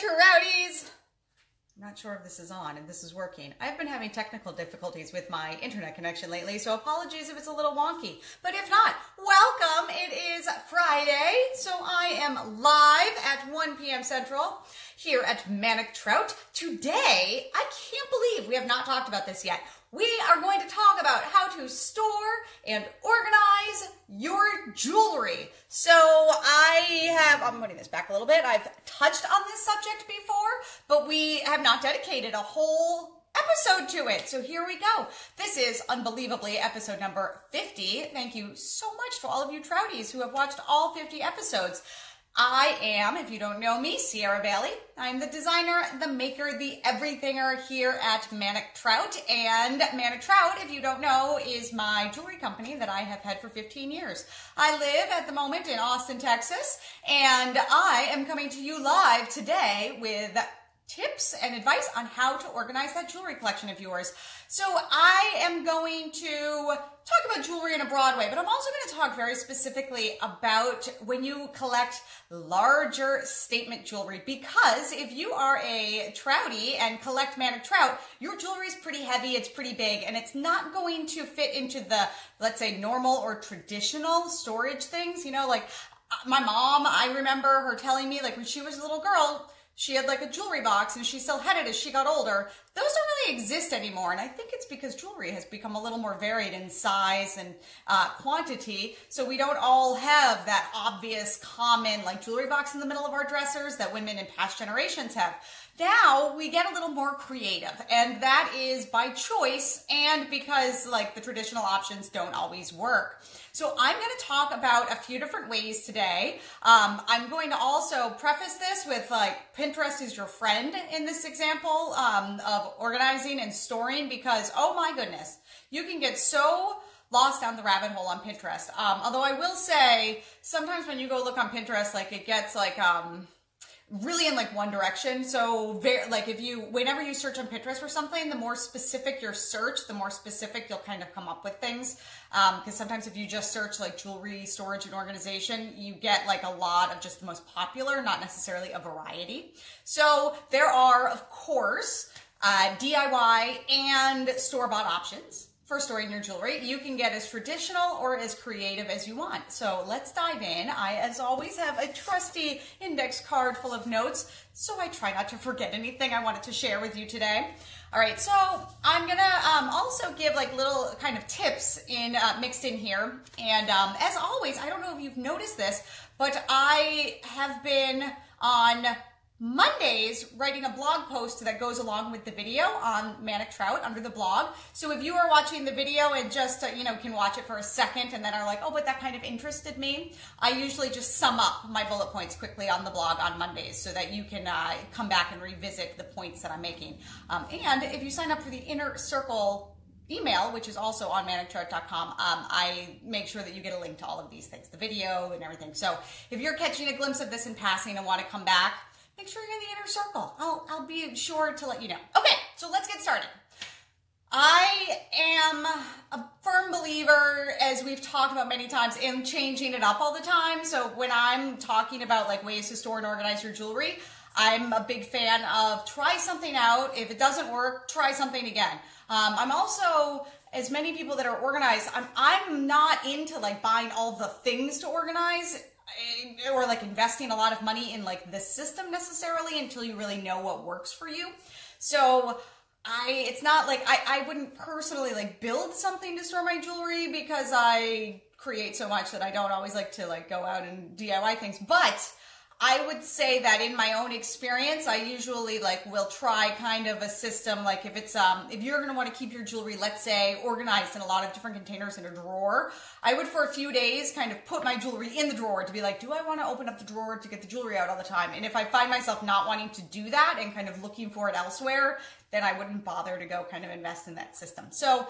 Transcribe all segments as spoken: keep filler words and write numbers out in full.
Trouties! I'm not sure if this is on and this is working. I've been having technical difficulties with my internet connection lately, so apologies if it's a little wonky. But if not, welcome! It is Friday, so I am live at one p m Central here at Manic Trout. Today, I can't believe we have not talked about this yet. We are going to talk about how to store and organize your jewelry. So I have, I'm putting this back a little bit. I've touched on this subject before, but we have not dedicated a whole episode to it. So here we go. This is unbelievably episode number fifty. Thank you so much to all of you Trouties who have watched all fifty episodes. I am, if you don't know me, Sierra Bailey. I'm the designer, the maker, the everythinger here at Manic Trout. And Manic Trout, if you don't know, is my jewelry company that I have had for fifteen years. I live at the moment in Austin, Texas, and I am coming to you live today with tips and advice on how to organize that jewelry collection of yours. So I am going to talk about jewelry in a broad way, but I'm also going to talk very specifically about when you collect larger statement jewelry, because if you are a Troutie and collect Manic Trout, your jewelry is pretty heavy, it's pretty big, and it's not going to fit into the, let's say, normal or traditional storage things. You know, like my mom, I remember her telling me, like when she was a little girl, she had like a jewelry box and she still had it as she got older. Those don't really exist anymore. And I think it's because jewelry has become a little more varied in size and uh, quantity. So we don't all have that obvious common like jewelry box in the middle of our dressers that women in past generations have. Now we get a little more creative, and that is by choice and because like the traditional options don't always work. So I'm going to talk about a few different ways today. Um, I'm going to also preface this with like Pinterest is your friend in this example um, of organizing and storing, because oh my goodness, you can get so lost down the rabbit hole on Pinterest. Um, although I will say sometimes when you go look on Pinterest, like it gets like, um, really in like one direction. So very, like if you, whenever you search on Pinterest for something, the more specific your search, the more specific you'll kind of come up with things. Um, cause sometimes if you just search like jewelry, storage and organization, you get like a lot of just the most popular, not necessarily a variety. So there are of course, uh, D I Y and store-bought options for storing your jewelry. You can get as traditional or as creative as you want. So let's dive in. I, as always, have a trusty index card full of notes, so I try not to forget anything I wanted to share with you today. All right, so I'm gonna um, also give like little kind of tips in uh, mixed in here. And um, as always, I don't know if you've noticed this, but I have been on Mondays writing a blog post that goes along with the video on Manic Trout under the blog. So if you are watching the video and just, uh, you know, can watch it for a second and then are like, oh, but that kind of interested me, I usually just sum up my bullet points quickly on the blog on Mondays so that you can uh, come back and revisit the points that I'm making. Um, and if you sign up for the Inner Circle email, which is also on manic trout dot com, um, I make sure that you get a link to all of these things, the video and everything. So if you're catching a glimpse of this in passing and want to come back, make sure you're in the Inner Circle. I'll, I'll be sure to let you know. Okay, so let's get started. I am a firm believer, as we've talked about many times, in changing it up all the time. So when I'm talking about like ways to store and organize your jewelry, I'm a big fan of try something out. If it doesn't work, try something again. Um, I'm also, as many people that are organized, I'm, I'm not into like buying all the things to organize, or like investing a lot of money in like the system necessarily until you really know what works for you. So I, it's not like, I, I wouldn't personally like build something to store my jewelry because I create so much that I don't always like to like go out and D I Y things. But I would say that in my own experience, I usually like will try kind of a system. Like if it's, um, if you're going to want to keep your jewelry, let's say organized in a lot of different containers in a drawer, I would for a few days kind of put my jewelry in the drawer to be like, do I want to open up the drawer to get the jewelry out all the time? And if I find myself not wanting to do that and kind of looking for it elsewhere, then I wouldn't bother to go kind of invest in that system. So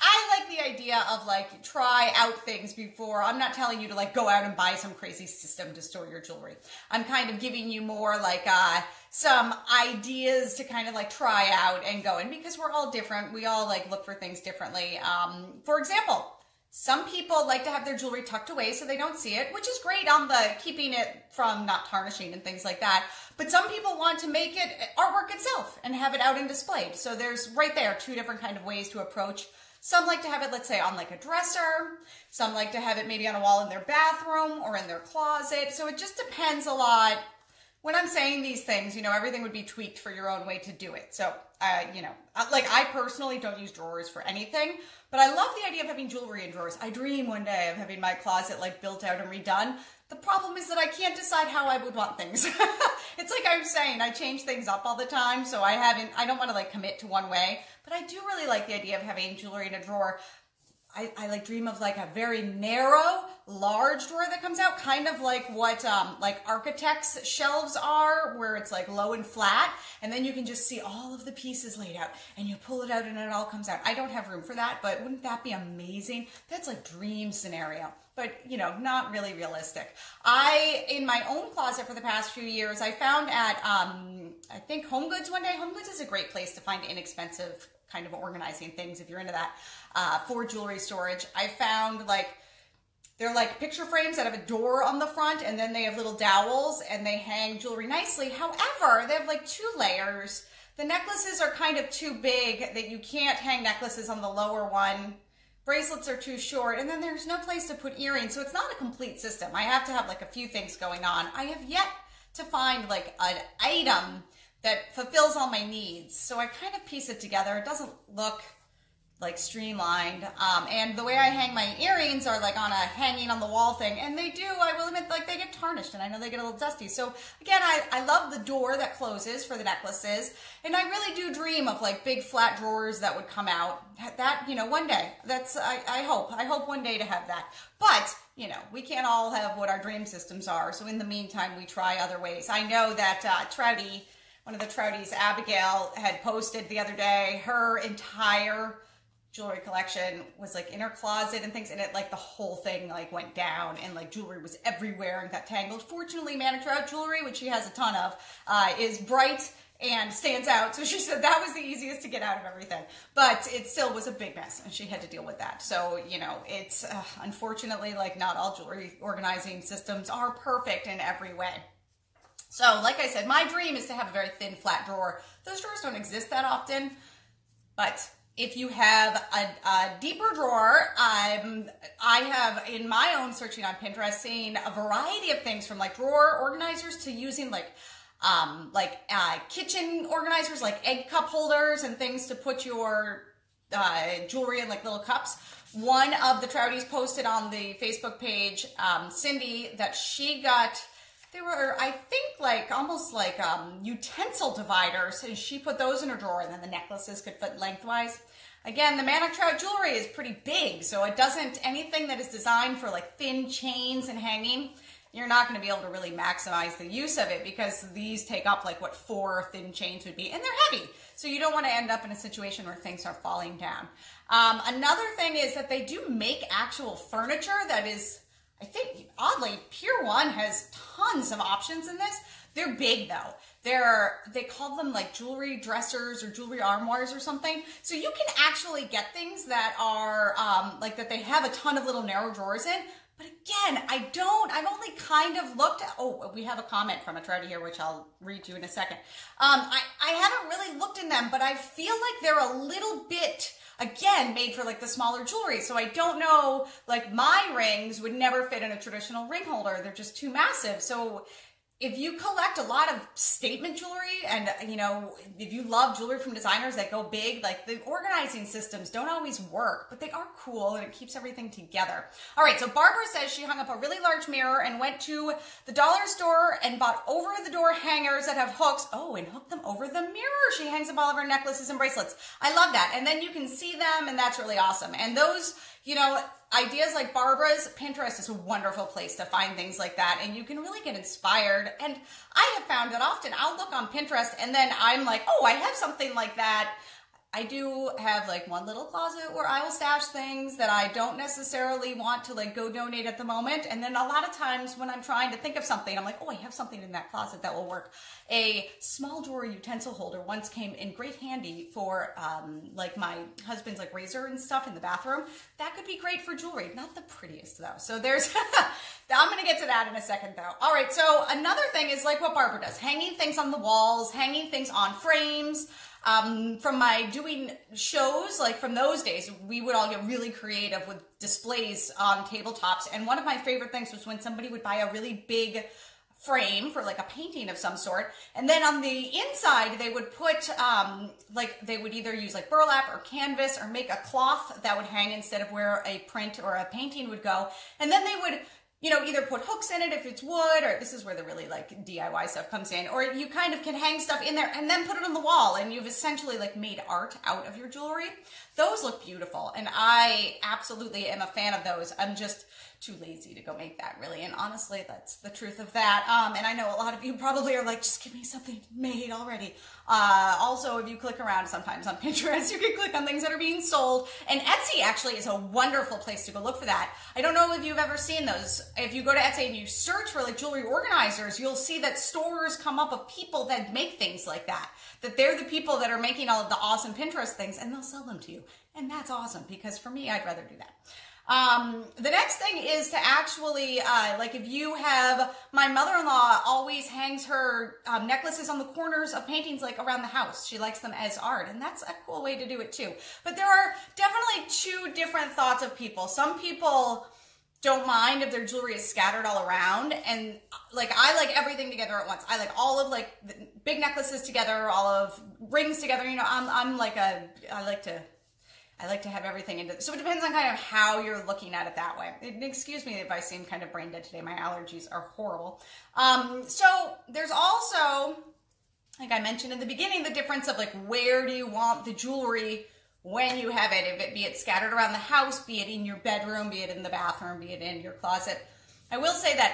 I like the idea of like try out things before. I'm not telling you to like go out and buy some crazy system to store your jewelry. I'm kind of giving you more like uh, some ideas to kind of like try out and go in, because we're all different. We all like look for things differently. Um, for example, Some people like to have their jewelry tucked away so they don't see it, which is great on the keeping it from not tarnishing and things like that. But some people want to make it artwork itself and have it out and displayed. So there's right there two different kind of ways to approach. Some like to have it, let's say, on like a dresser. Some like to have it maybe on a wall in their bathroom or in their closet. So it just depends a lot. When I'm saying these things, you know, everything would be tweaked for your own way to do it. So, uh, you know, like I personally don't use drawers for anything, but I love the idea of having jewelry in drawers. I dream one day of having my closet like built out and redone. The problem is that I can't decide how I would want things. It's like I'm saying, I change things up all the time. So I haven't, I don't want to like commit to one way, but I do really like the idea of having jewelry in a drawer. I, I like dream of like a very narrow, large drawer that comes out, kind of like what um, like architects' shelves are, where it's like low and flat, and then you can just see all of the pieces laid out, and you pull it out and it all comes out. I don't have room for that, but wouldn't that be amazing? That's like dream scenario, but you know, not really realistic. I, in my own closet for the past few years, I found at, um, I think HomeGoods one day. HomeGoods is a great place to find inexpensive kind of organizing things if you're into that, uh, for jewelry storage. I found like, they're like picture frames that have a door on the front, and then they have little dowels and they hang jewelry nicely. However, they have like two layers. The necklaces are kind of too big that you can't hang necklaces on the lower one. Bracelets are too short, and then there's no place to put earrings. So it's not a complete system. I have to have like a few things going on. I have yet to find like an item that fulfills all my needs. So I kind of piece it together. It doesn't look like streamlined. Um, and the way I hang my earrings are like on a hanging on the wall thing. And they do, I will admit, like they get tarnished, and I know they get a little dusty. So again, I, I love the door that closes for the necklaces. And I really do dream of like big flat drawers that would come out. That, you know, one day, that's, I, I hope, I hope one day to have that. But you know, we can't all have what our dream systems are. So in the meantime, we try other ways. I know that uh, Trouty, one of the Trouties, Abigail, had posted the other day, her entire jewelry collection was like in her closet and things, and it like the whole thing like went down and like jewelry was everywhere and got tangled. Fortunately, Manic Trout jewelry, which she has a ton of, uh, is bright and stands out. So she said that was the easiest to get out of everything, but it still was a big mess and she had to deal with that. So, you know, it's uh, unfortunately like not all jewelry organizing systems are perfect in every way. So like I said, my dream is to have a very thin, flat drawer. Those drawers don't exist that often, but if you have a, a deeper drawer, um, I have in my own searching on Pinterest seen a variety of things from like drawer organizers to using like um, like uh, kitchen organizers, like egg cup holders and things to put your uh, jewelry in, like little cups. One of the Trouties posted on the Facebook page, um, Cindy, that she got... They were, I think, like almost like um, utensil dividers, and she put those in her drawer, and then the necklaces could fit lengthwise. Again, the Manic Trout jewelry is pretty big, so it doesn't, anything that is designed for like thin chains and hanging, you're not going to be able to really maximize the use of it because these take up like what four thin chains would be, and they're heavy. So you don't want to end up in a situation where things are falling down. Um, another thing is that they do make actual furniture that is, I think, oddly, Pier one has tons of options in this. They're big, though. They're, they call them like jewelry dressers or jewelry armoires or something. So you can actually get things that are um, like that they have a ton of little narrow drawers in. But again, I don't, I've only kind of looked at, oh, we have a comment from a Trouty here, which I'll read to you in a second. Um, I, I haven't really looked in them, but I feel like they're a little bit, again, made for like the smaller jewelry. So I don't know, like my rings would never fit in a traditional ring holder. They're just too massive. So if you collect a lot of statement jewelry and, you know, if you love jewelry from designers that go big, like the organizing systems don't always work, but they are cool and it keeps everything together. All right, so Barbara says she hung up a really large mirror and went to the dollar store and bought over-the-door hangers that have hooks. Oh, and hooked them over the mirror. She hangs up all of her necklaces and bracelets. I love that. And then you can see them, and that's really awesome. And those, you know, ideas like Barbara's, Pinterest is a wonderful place to find things like that, and you can really get inspired. And I have found that often I'll look on Pinterest and then I'm like, oh, I have something like that. I do have like one little closet where I will stash things that I don't necessarily want to like go donate at the moment. And then a lot of times when I'm trying to think of something, I'm like, oh, I have something in that closet that will work. A small drawer utensil holder once came in great handy for um, like my husband's like razor and stuff in the bathroom. That could be great for jewelry. Not the prettiest though. So there's, I'm going to get to that in a second though. All right. So another thing is like what Barbara does, hanging things on the walls, hanging things on frames. Um, from my doing shows, like from those days, we would all get really creative with displays on tabletops. And one of my favorite things was when somebody would buy a really big frame for like a painting of some sort. And then on the inside, they would put um, like, they would either use like burlap or canvas or make a cloth that would hang instead of where a print or a painting would go. And then they would, you know, either put hooks in it if it's wood, or this is where the really like D I Y stuff comes in, or you kind of can hang stuff in there and then put it on the wall, and you've essentially like made art out of your jewelry. Those look beautiful, and I absolutely am a fan of those. I'm just too lazy to go make that, really, and honestly, that's the truth of that. Um, and I know a lot of you probably are like, just give me something made already. Uh, also, if you click around sometimes on Pinterest, you can click on things that are being sold, and Etsy actually is a wonderful place to go look for that. I don't know if you've ever seen those. If you go to Etsy and you search for like jewelry organizers, you'll see that stores come up of people that make things like that, that they're the people that are making all of the awesome Pinterest things, and they'll sell them to you. And that's awesome, because for me, I'd rather do that. Um, the next thing is to actually, uh, like if you have, my mother-in-law always hangs her um, necklaces on the corners of paintings, like around the house. She likes them as art, and that's a cool way to do it too. But there are definitely two different thoughts of people. Some people don't mind if their jewelry is scattered all around, and like I like everything together at once. I like all of like the big necklaces together, all of rings together. You know, I'm, I'm like a, I like to I like to have everything into, so it depends on kind of how you're looking at it that way. Excuse me if I seem kind of brain dead today. My allergies are horrible. Um, so there's also, like I mentioned in the beginning, the difference of like, where do you want the jewelry when you have it? If it be it scattered around the house, be it in your bedroom, be it in the bathroom, be it in your closet. I will say that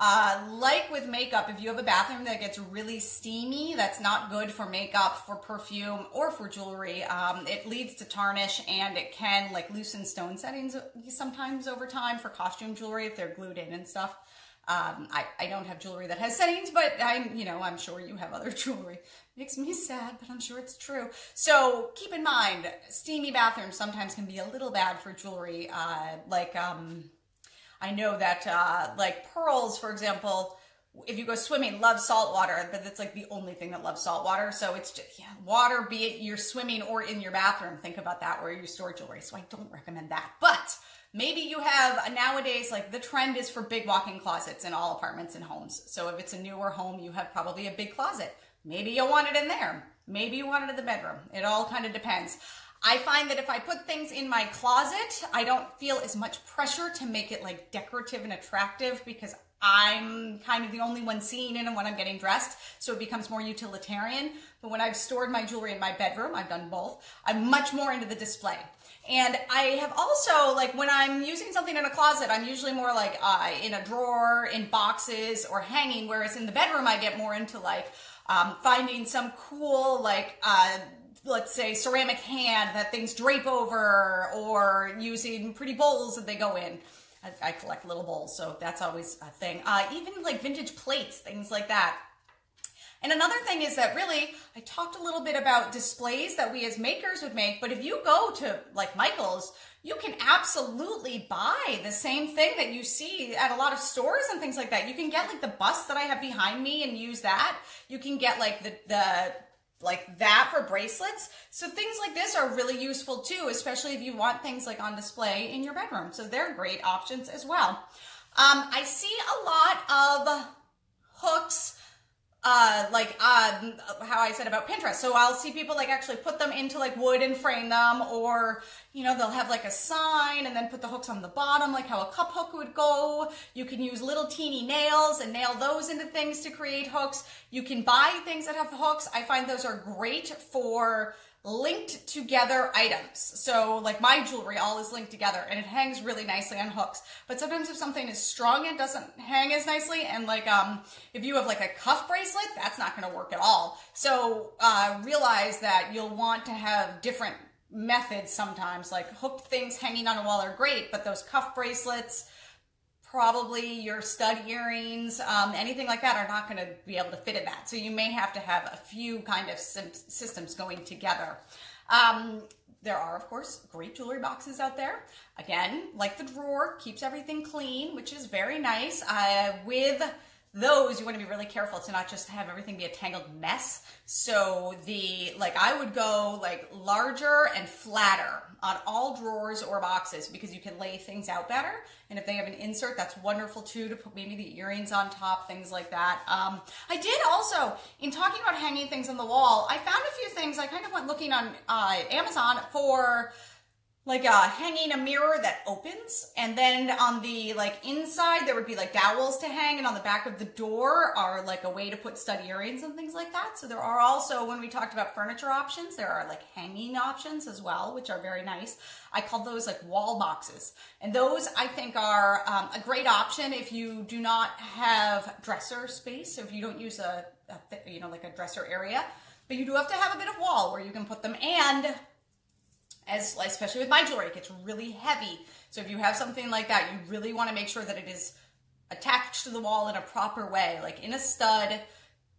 Uh, like with makeup, if you have a bathroom that gets really steamy, that's not good for makeup, for perfume, or for jewelry. Um, it leads to tarnish, and it can like loosen stone settings sometimes over time for costume jewelry if they're glued in and stuff. Um, I, I don't have jewelry that has settings, but I'm, you know, I'm sure you have other jewelry. Makes me sad, but I'm sure it's true. So keep in mind, steamy bathrooms sometimes can be a little bad for jewelry, uh, like, um... I know that uh, like pearls, for example, if you go swimming, love salt water, but that's like the only thing that loves salt water. So it's just, yeah, water, be it you're swimming or in your bathroom. Think about that where you store jewelry. So I don't recommend that. But maybe you have nowadays, like the trend is for big walk-in closets in all apartments and homes. So if it's a newer home, you have probably a big closet. Maybe you want it in there. Maybe you want it in the bedroom. It all kind of depends. I find that if I put things in my closet, I don't feel as much pressure to make it like decorative and attractive, because I'm kind of the only one seeing it and when I'm getting dressed. So it becomes more utilitarian. But when I've stored my jewelry in my bedroom, I've done both, I'm much more into the display. And I have also, like when I'm using something in a closet, I'm usually more like uh, in a drawer, in boxes, or hanging. Whereas in the bedroom, I get more into like um, finding some cool, like, uh, let's say ceramic hand that things drape over, or using pretty bowls that they go in. I, I collect little bowls, so that's always a thing. Uh, even like vintage plates, things like that. And another thing is that really, I talked a little bit about displays that we as makers would make, but if you go to like Michael's, you can absolutely buy the same thing that you see at a lot of stores and things like that. You can get like the bust that I have behind me and use that. You can get like the, the, like that for bracelets. So things like this are really useful too, especially if you want things like on display in your bedroom. So they're great options as well. Um, I see a lot of hooks, uh, like um, how I said about Pinterest. So I'll see people like actually put them into like wood and frame them, or, you know, they'll have like a sign and then put the hooks on the bottom, like how a cup hook would go. You can use little teeny nails and nail those into things to create hooks. You can buy things that have hooks. I find those are great for linked together items. So like my jewelry all is linked together and it hangs really nicely on hooks. But sometimes if something is strong, it doesn't hang as nicely. And like um, if you have like a cuff bracelet, that's not gonna work at all. So uh, realize that you'll want to have different methods sometimes, like hooked things hanging on a wall are great, but those cuff bracelets, probably your stud earrings, um, anything like that are not going to be able to fit in that. So you may have to have a few kind of systems going together. Um, there are, of course, great jewelry boxes out there. Again, like the drawer, keeps everything clean, which is very nice. Uh, with those, you want to be really careful to not just have everything be a tangled mess. So the, like I would go like larger and flatter on all drawers or boxes because you can lay things out better. And if they have an insert, that's wonderful too, to put maybe the earrings on top, things like that. Um, I did also, in talking about hanging things on the wall, I found a few things. I kind of went looking on uh, Amazon for like uh, hanging a mirror that opens, and then on the like inside there would be like dowels to hang, and on the back of the door are like a way to put stud earrings and things like that. So there are also, when we talked about furniture options, there are like hanging options as well, which are very nice. I call those like wall boxes. And those I think are um, a great option if you do not have dresser space, so if you don't use a, a you know, like a dresser area, but you do have to have a bit of wall where you can put them. And as, especially with my jewelry, it gets really heavy. So if you have something like that, you really want to make sure that it is attached to the wall in a proper way. Like in a stud,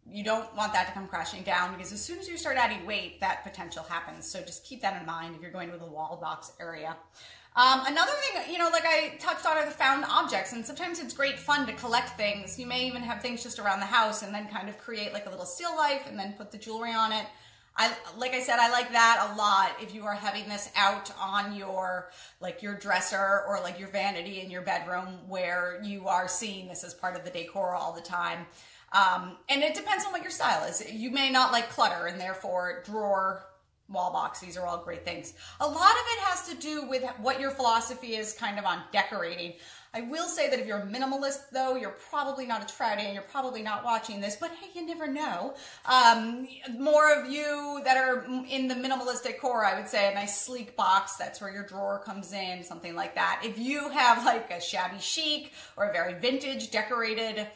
you don't want that to come crashing down, because as soon as you start adding weight, that potential happens. So just keep that in mind if you're going with a wall box area. Um, another thing, you know, like I touched on, are the found objects, and sometimes it's great fun to collect things. You may even have things just around the house and then kind of create like a little still life and then put the jewelry on it. I, like I said, I like that a lot if you are having this out on your, like your dresser or like your vanity in your bedroom, where you are seeing this as part of the decor all the time. Um, and it depends on what your style is. You may not like clutter, and therefore drawer, wall box, these are all great things. A lot of it has to do with what your philosophy is kind of on decorating. I will say that if you're a minimalist, though, you're probably not a Trouty, and you're probably not watching this, but hey, you never know. Um, more of you that are in the minimalist decor, I would say a nice sleek box, that's where your drawer comes in, something like that. If you have like a shabby chic or a very vintage decorated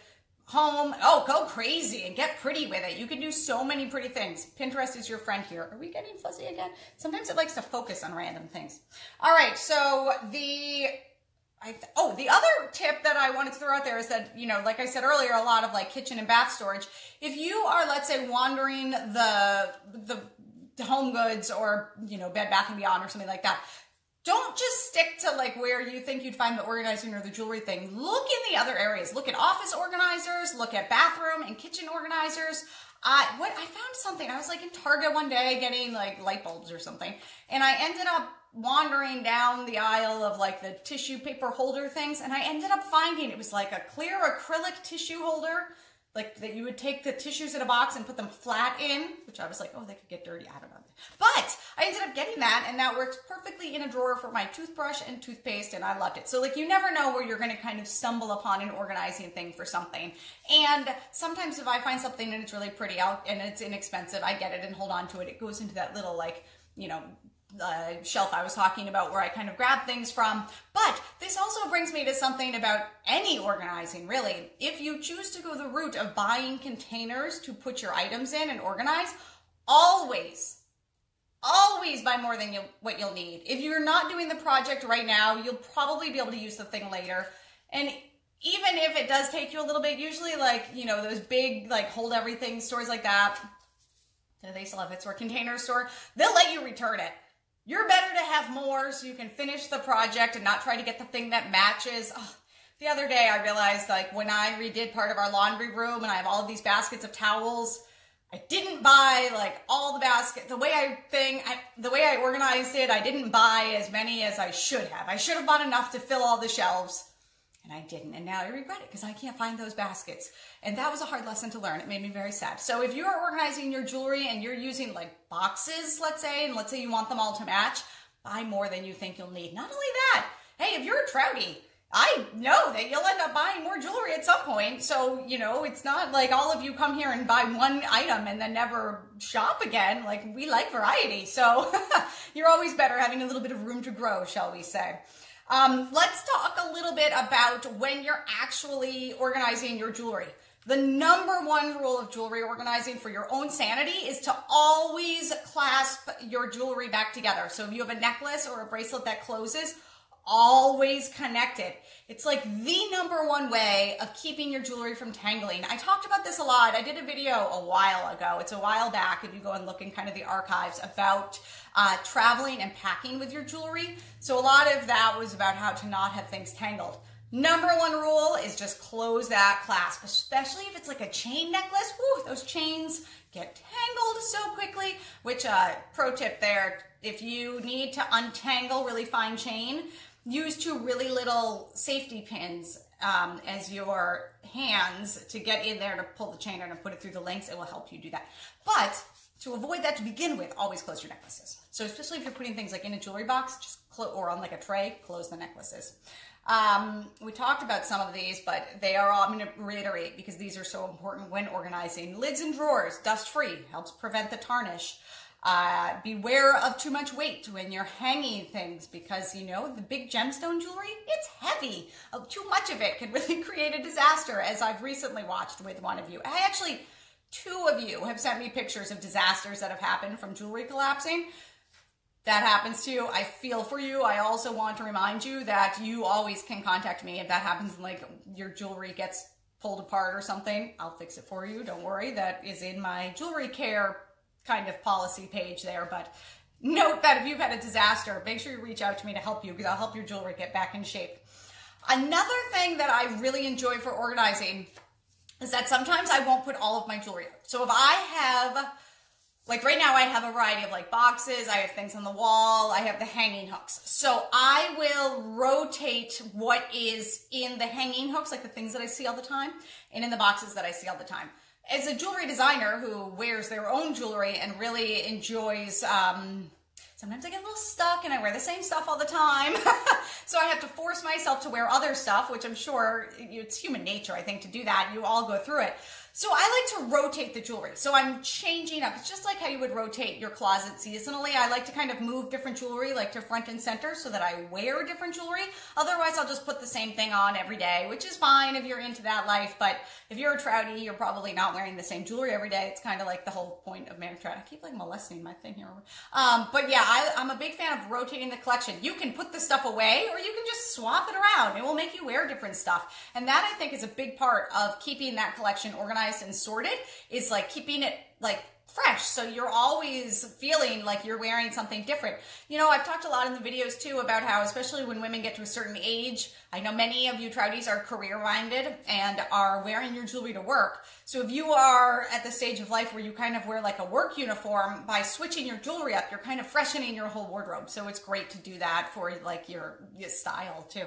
home, oh, go crazy and get pretty with it. You can do so many pretty things. Pinterest is your friend here. Are we getting fuzzy again? Sometimes it likes to focus on random things. All right, so the... I th oh, the other tip that I wanted to throw out there is that, you know, like I said earlier, a lot of like kitchen and bath storage. If you are, let's say, wandering the, the, the HomeGoods or, you know, Bed Bath and Beyond or something like that, don't just stick to like where you think you'd find the organizing or the jewelry thing. Look in the other areas. Look at office organizers, look at bathroom and kitchen organizers. Uh, what I found something, I was like in Target one day getting like light bulbs or something, and I ended up wandering down the aisle of like the tissue paper holder things, and I ended up finding, it was like a clear acrylic tissue holder, like that you would take the tissues in a box and put them flat in, which I was like, oh, they could get dirty, I don't know. But I ended up getting that, and that works perfectly in a drawer for my toothbrush and toothpaste, and I loved it. So like you never know where you're gonna kind of stumble upon an organizing thing for something. And sometimes if I find something and it's really pretty out and it's inexpensive, I get it and hold on to it. It goes into that little, like, you know, Uh, shelf I was talking about where I kind of grab things from. But this also brings me to something about any organizing, really. If you choose to go the route of buying containers to put your items in and organize, always, always buy more than you, what you'll need. If you're not doing the project right now, you'll probably be able to use the thing later. And even if it does take you a little bit, usually like, you know, those big like hold everything stores like that, they still have it, or Container Store, they'll let you return it. You're better to have more so you can finish the project and not try to get the thing that matches. Oh, the other day I realized, like, when I redid part of our laundry room and I have all of these baskets of towels, I didn't buy like all the baskets. The way I thing, I, the way I organized it, I didn't buy as many as I should have. I should have bought enough to fill all the shelves, and I didn't. And now I regret it because I can't find those baskets. And that was a hard lesson to learn. It made me very sad. So if you're organizing your jewelry and you're using like boxes, let's say, and let's say you want them all to match, buy more than you think you'll need. Not only that, hey, if you're a Trouty, I know that you'll end up buying more jewelry at some point. So, you know, it's not like all of you come here and buy one item and then never shop again. Like, we like variety. So you're always better having a little bit of room to grow, shall we say. Um, let's talk a little bit about when you're actually organizing your jewelry. The number one rule of jewelry organizing for your own sanity is to always clasp your jewelry back together. So if you have a necklace or a bracelet that closes, always connect it. It's like the number one way of keeping your jewelry from tangling. I talked about this a lot. I did a video a while ago. It's a while back if you go and look in kind of the archives about uh, traveling and packing with your jewelry. So a lot of that was about how to not have things tangled. Number one rule is just close that clasp, especially if it's like a chain necklace. Ooh, those chains get tangled so quickly, which uh, pro tip there, if you need to untangle really fine chain, use two really little safety pins um, as your hands to get in there to pull the chain and put it through the links. It will help you do that. But to avoid that to begin with, always close your necklaces. So especially if you're putting things like in a jewelry box just or on like a tray, close the necklaces. Um, we talked about some of these, but they are all, I'm going to reiterate because these are so important when organizing. Lids and drawers, dust free, helps prevent the tarnish. Uh, beware of too much weight when you're hanging things because, you know, the big gemstone jewelry, it's heavy. Uh, too much of it can really create a disaster, as I've recently watched with one of you. I actually, two of you have sent me pictures of disasters that have happened from jewelry collapsing. That happens to you. I feel for you. I also want to remind you that you always can contact me if that happens, like your jewelry gets pulled apart or something. I'll fix it for you. Don't worry. That is in my jewelry care kind of policy page there, but note that if you've had a disaster, make sure you reach out to me to help you because I'll help your jewelry get back in shape. Another thing that I really enjoy for organizing is that sometimes I won't put all of my jewelry out. So if I have, like right now I have a variety of like boxes, I have things on the wall, I have the hanging hooks. So I will rotate what is in the hanging hooks, like the things that I see all the time, and in the boxes that I see all the time. As a jewelry designer who wears their own jewelry and really enjoys, um, sometimes I get a little stuck and I wear the same stuff all the time. So I have to force myself to wear other stuff, which I'm sure it's human nature, I think, to do that. You all go through it. So I like to rotate the jewelry. So I'm changing up. It's just like how you would rotate your closet seasonally. I like to kind of move different jewelry, like to front and center so that I wear different jewelry. Otherwise, I'll just put the same thing on every day, which is fine if you're into that life. But if you're a trouty, you're probably not wearing the same jewelry every day. It's kind of like the whole point of Manic Trout. I keep like molesting my thing here. Um, but yeah, I, I'm a big fan of rotating the collection. You can put the stuff away or you can just swap it around. It will make you wear different stuff. And that, I think, is a big part of keeping that collection organized and sorted, is like keeping it like fresh, so you're always feeling like you're wearing something different. You know, I've talked a lot in the videos too about how, especially when women get to a certain age, I know many of you trouties are career minded and are wearing your jewelry to work. So if you are at the stage of life where you kind of wear like a work uniform, by switching your jewelry up, you're kind of freshening your whole wardrobe. So it's great to do that for like your, your style too.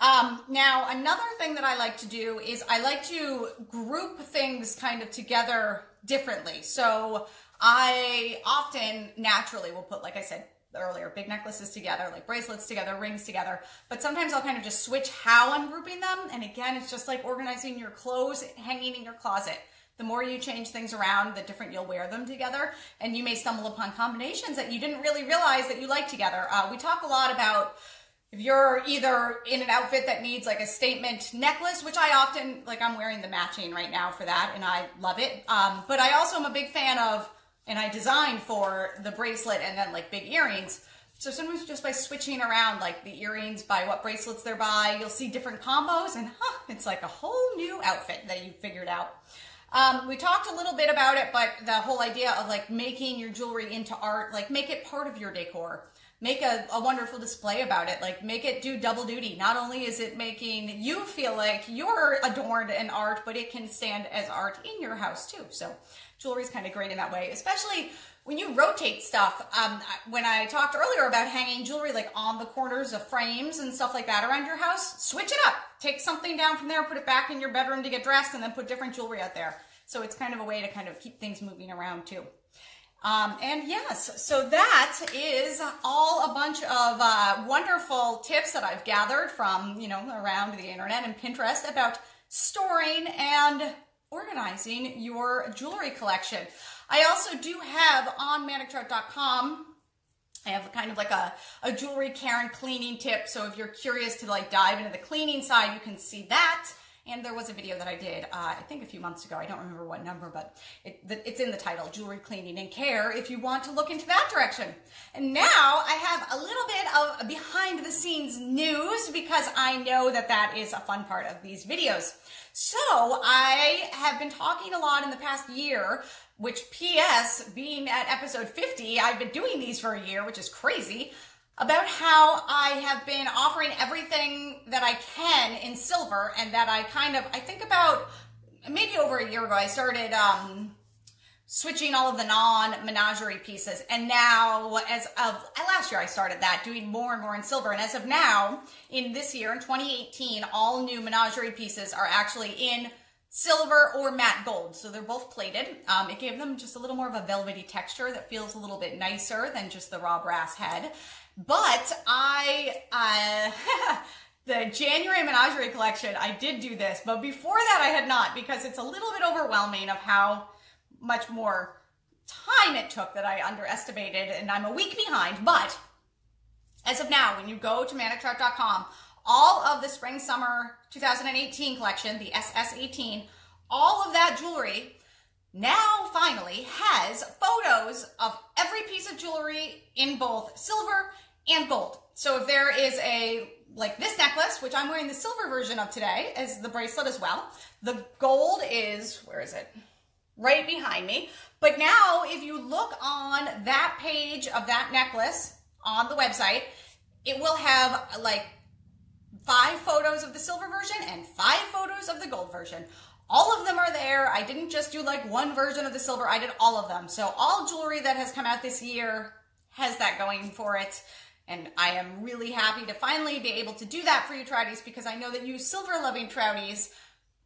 Um, now, another thing that I like to do is I like to group things kind of together differently. So I often naturally will put, like I said earlier, big necklaces together, like bracelets together, rings together, but sometimes I'll kind of just switch how I'm grouping them. And again, it's just like organizing your clothes hanging in your closet. The more you change things around, the different you'll wear them together. And you may stumble upon combinations that you didn't really realize that you like together. Uh, we talk a lot about, if you're either in an outfit that needs like a statement necklace, which I often, like I'm wearing the matching right now for that and I love it. Um, but I also am a big fan of, and I designed for the bracelet and then like big earrings. So sometimes just by switching around like the earrings by what bracelets they're by, you'll see different combos and huh, it's like a whole new outfit that you figured out. Um, we talked a little bit about it, but the whole idea of like making your jewelry into art, like make it part of your decor. Make a, a wonderful display about it. Like make it do double duty. Not only is it making you feel like you're adorned in art, but it can stand as art in your house too. So jewelry is kind of great in that way, especially when you rotate stuff. Um, when I talked earlier about hanging jewelry, like on the corners of frames and stuff like that around your house, switch it up. Take something down from there, put it back in your bedroom to get dressed, and then put different jewelry out there. So it's kind of a way to kind of keep things moving around too. Um, and yes, so that is all a bunch of uh, wonderful tips that I've gathered from, you know, around the internet and Pinterest about storing and organizing your jewelry collection. I also do have on manic trout dot com, I have kind of like a, a jewelry care and cleaning tip. So if you're curious to like dive into the cleaning side, you can see that. And there was a video that I did, uh, I think a few months ago. I don't remember what number, but it, it's in the title, Jewelry Cleaning and Care, if you want to look into that direction. And now I have a little bit of behind the scenes news because I know that that is a fun part of these videos. So I have been talking a lot in the past year, which P S being at episode fifty, I've been doing these for a year, which is crazy, about how I have been offering everything that I can in silver, and that I kind of, I think about maybe over a year ago, I started um, switching all of the non-menagerie pieces. And now, as of last year, I started that, doing more and more in silver. And as of now, in this year, in twenty eighteen, all new menagerie pieces are actually in silver or matte gold. So they're both plated. Um, it gave them just a little more of a velvety texture that feels a little bit nicer than just the raw brass head. But I, uh, the January Menagerie collection, I did do this, but before that I had not, because it's a little bit overwhelming of how much more time it took that I underestimated, and I'm a week behind. But as of now, when you go to manic trout dot com, all of the spring summer two thousand eighteen collection, the S S eighteen, all of that jewelry now finally has photos of every piece of jewelry in both silver and gold. So if there is a, like this necklace, which I'm wearing the silver version of today as the bracelet as well, the gold is, where is it? Right behind me. But now if you look on that page of that necklace on the website, it will have like five photos of the silver version and five photos of the gold version. All of them are there. I didn't just do like one version of the silver. I did all of them. So all jewelry that has come out this year has that going for it. And I am really happy to finally be able to do that for you Trouties, because I know that you silver loving Trouties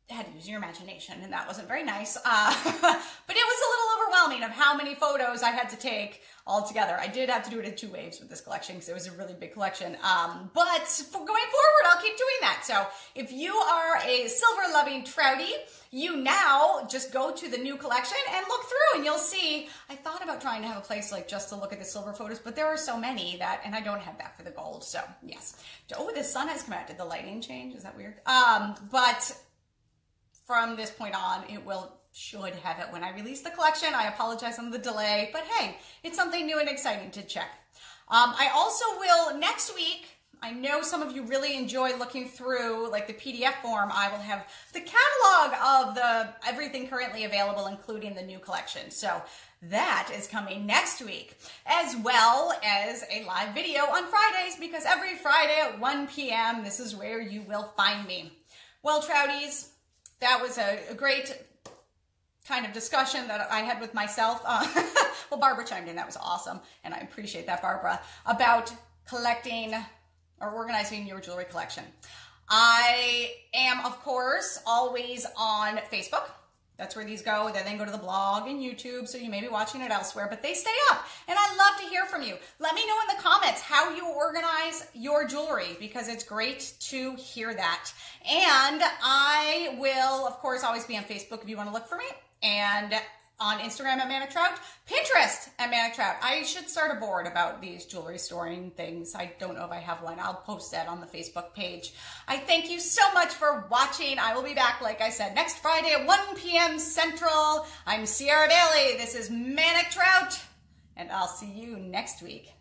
had to use your imagination, and that wasn't very nice. Uh, but it was a little overwhelming of how many photos I had to take all together. I did have to do it in two waves with this collection because it was a really big collection. Um, but for going forward, I'll keep doing that. So if you are a silver loving Troutie, you now just go to the new collection and look through, and you'll see. I thought about trying to have a place like just to look at the silver photos, but there are so many that, and I don't have that for the gold. So yes. Oh, the sun has come out. Did the lighting change? Is that weird? Um, but from this point on, it will, should have it when I release the collection. I apologize on the delay, but hey, it's something new and exciting to check. Um, I also will next week, I know some of you really enjoy looking through like the P D F form. I will have the catalog of the everything currently available, including the new collection. So that is coming next week, as well as a live video on Fridays, because every Friday at one P M, this is where you will find me. Well, Trouties, that was a, a great kind of discussion that I had with myself. Uh, well, Barbara chimed in. That was awesome. And I appreciate that, Barbara, about collecting or organizing your jewelry collection. I am, of course, always on Facebook. That's where these go. They then go to the blog and YouTube, so you may be watching it elsewhere, but they stay up. And I love to hear from you. Let me know in the comments how you organize your jewelry, because it's great to hear that. And I will, of course, always be on Facebook if you want to look for me, and on Instagram at Manic Trout, Pinterest at Manic Trout. I should start a board about these jewelry storing things. I don't know if I have one. I'll post that on the Facebook page. I thank you so much for watching. I will be back, like I said, next Friday at one P M Central. I'm Sierra Bailey. This is Manic Trout, and I'll see you next week.